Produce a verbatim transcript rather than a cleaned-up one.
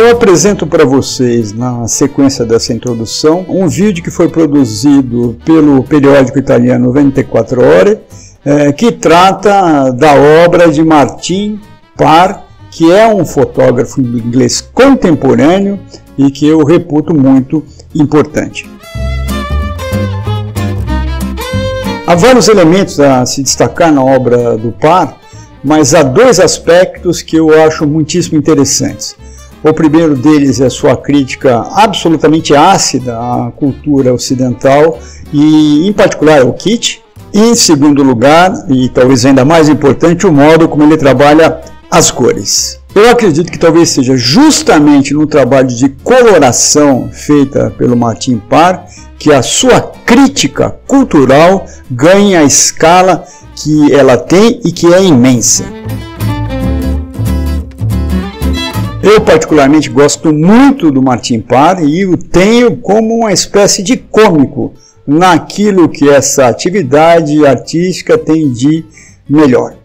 Eu apresento para vocês, na sequência dessa introdução, um vídeo que foi produzido pelo periódico italiano vinte e quatro Ore, é, que trata da obra de Martin Parr, que é um fotógrafo inglês contemporâneo e que eu reputo muito importante. Há vários elementos a se destacar na obra do Parr, mas há dois aspectos que eu acho muitíssimo interessantes. O primeiro deles é a sua crítica absolutamente ácida à cultura ocidental e, em particular, ao kitsch. E, em segundo lugar, e talvez ainda mais importante, o modo como ele trabalha as cores. Eu acredito que talvez seja justamente no trabalho de coloração feita pelo Martin Parr que a sua crítica cultural ganha a escala que ela tem e que é imensa. Eu particularmente gosto muito do Martin Parr e o tenho como uma espécie de cômico naquilo que essa atividade artística tem de melhor.